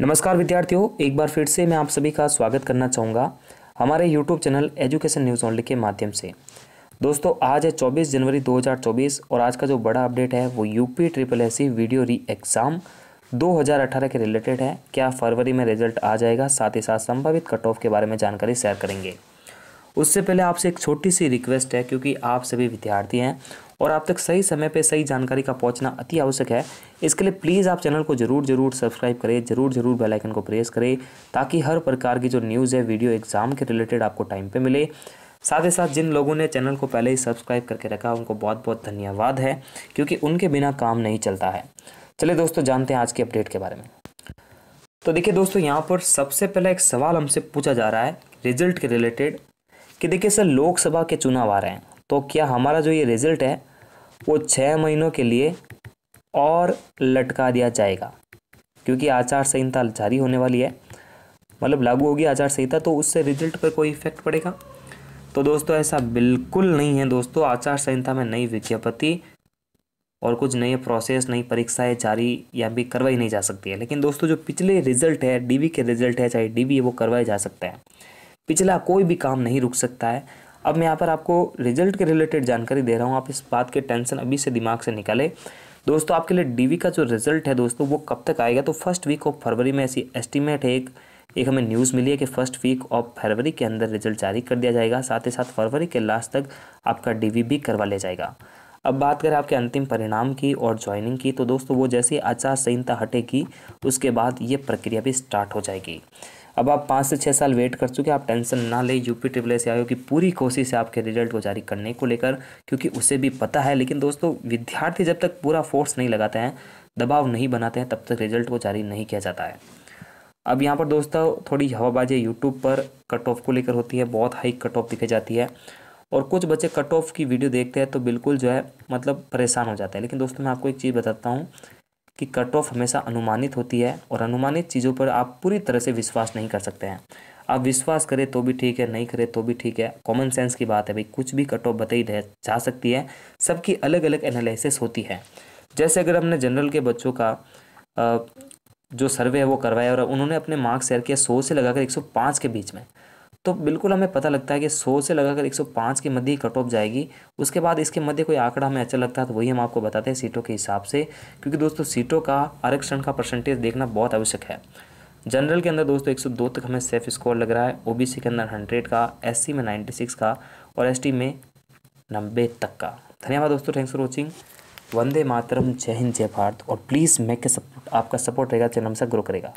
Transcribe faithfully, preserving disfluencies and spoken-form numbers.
नमस्कार विद्यार्थियों, एक बार फिर से मैं आप सभी का स्वागत करना चाहूँगा हमारे YouTube channel education news only के माध्यम से। दोस्तों, आज है चौबीस जनवरी दो हज़ार चौबीस और आज का जो बड़ा अपडेट है वो UP triple S C VDO re exam दो हज़ार अठारह के रिलेटेड है। क्या फरवरी में रिजल्ट आ जाएगा, साथ ही साथ संभावित कट ऑफ के बारे में जानकारी शेयर करेंगे। उससे पहले आपसे एक छोटी सी रिक्वेस्ट है, क्योंकि आप सभी विद्यार्थी हैं और आप तक सही समय पे सही जानकारी का पहुंचना अति आवश्यक है। इसके लिए प्लीज़ आप चैनल को ज़रूर ज़रूर सब्सक्राइब करें, ज़रूर ज़रूर बेल आइकन को प्रेस करें, ताकि हर प्रकार की जो न्यूज़ है वीडियो एग्ज़ाम के रिलेटेड आपको टाइम पे मिले। साथ ही साथ जिन लोगों ने चैनल को पहले ही सब्सक्राइब करके रखा उनको बहुत बहुत धन्यवाद है, क्योंकि उनके बिना काम नहीं चलता है। चलिए दोस्तों, जानते हैं आज के अपडेट के बारे में। तो देखिए दोस्तों, यहाँ पर सबसे पहले एक सवाल हमसे पूछा जा रहा है रिजल्ट के रिलेटेड कि देखिए सर, लोकसभा के चुनाव आ रहे हैं, तो क्या हमारा जो ये रिजल्ट है वो छः महीनों के लिए और लटका दिया जाएगा, क्योंकि आचार संहिता जारी होने वाली है, मतलब लागू होगी आचार संहिता, तो उससे रिजल्ट पर कोई इफेक्ट पड़ेगा? तो दोस्तों ऐसा बिल्कुल नहीं है। दोस्तों, आचार संहिता में नई विज्ञप्ति और कुछ नए प्रोसेस, नई परीक्षाएं जारी या भी करवाई नहीं जा सकती है। लेकिन दोस्तों, जो पिछले रिजल्ट है, डीबी के रिजल्ट है, चाहे डीबी है, वो करवाया जा सकता है। पिछला कोई भी काम नहीं रुक सकता है। अब मैं यहाँ पर आपको रिजल्ट के रिलेटेड जानकारी दे रहा हूँ, आप इस बात के टेंशन अभी से दिमाग से निकाले। दोस्तों, आपके लिए डीवी का जो रिजल्ट है दोस्तों, वो कब तक आएगा? तो फर्स्ट वीक ऑफ फरवरी में ऐसी एस्टीमेट है, एक एक हमें न्यूज़ मिली है कि फर्स्ट वीक ऑफ फरवरी के अंदर रिजल्ट जारी कर दिया जाएगा। साथ ही साथ फरवरी के लास्ट तक आपका डीवी भी करवा लिया जाएगा। अब बात करें आपके अंतिम परिणाम की और ज्वाइनिंग की, तो दोस्तों वो जैसे आचार संहिता हटेगी उसके बाद ये प्रक्रिया भी स्टार्ट हो जाएगी। अब आप पाँच से छः साल वेट कर चुके, आप टेंशन ना लें। यूपी ट्रिपल एस सी आयोग की पूरी कोशिश है आपके रिजल्ट को जारी करने को लेकर, क्योंकि उसे भी पता है। लेकिन दोस्तों, विद्यार्थी जब तक पूरा फोर्स नहीं लगाते हैं, दबाव नहीं बनाते हैं, तब तक रिजल्ट को जारी नहीं किया जाता है। अब यहाँ पर दोस्तों थोड़ी हवाबाजी यूट्यूब पर कट ऑफ को लेकर होती है, बहुत हाई कट ऑफ दिखाई जाती है और कुछ बच्चे कट ऑफ की वीडियो देखते हैं तो बिल्कुल जो है मतलब परेशान हो जाते हैं। लेकिन दोस्तों, मैं आपको एक चीज़ बताता हूँ कि कट ऑफ हमेशा अनुमानित होती है और अनुमानित चीज़ों पर आप पूरी तरह से विश्वास नहीं कर सकते हैं। आप विश्वास करें तो भी ठीक है, नहीं करें तो भी ठीक है, कॉमन सेंस की बात है भाई। कुछ भी कट ऑफ बताई जा सकती है, सबकी अलग अलग एनालिसिस होती है। जैसे अगर हमने जनरल के बच्चों का जो सर्वे है वो करवाया और उन्होंने अपने मार्क्स शेयर किया सौ से लगाकर एक सौ पाँच के बीच में, तो बिल्कुल हमें पता लगता है कि सौ से लगाकर एक सौ पाँच के मध्य ही कट ऑफ जाएगी। उसके बाद इसके मध्य कोई आंकड़ा हमें अच्छा लगता है तो वही हम आपको बताते हैं सीटों के हिसाब से, क्योंकि दोस्तों सीटों का आरक्षण का परसेंटेज देखना बहुत आवश्यक है। जनरल के अंदर दोस्तों एक सौ दो तक हमें सेफ स्कोर लग रहा है, ओबीसी के अंदर हंड्रेड का, एससी में छियानवे का और एसटी में नब्बे तक का। धन्यवाद दोस्तों, थैंक्स फॉर वॉचिंग। वंदे मातरम, जय हिंद, जय भारत। और प्लीज़ मैक के सपोर्ट, आपका सपोर्ट रहेगा, चैनल हमेशा ग्रो करेगा।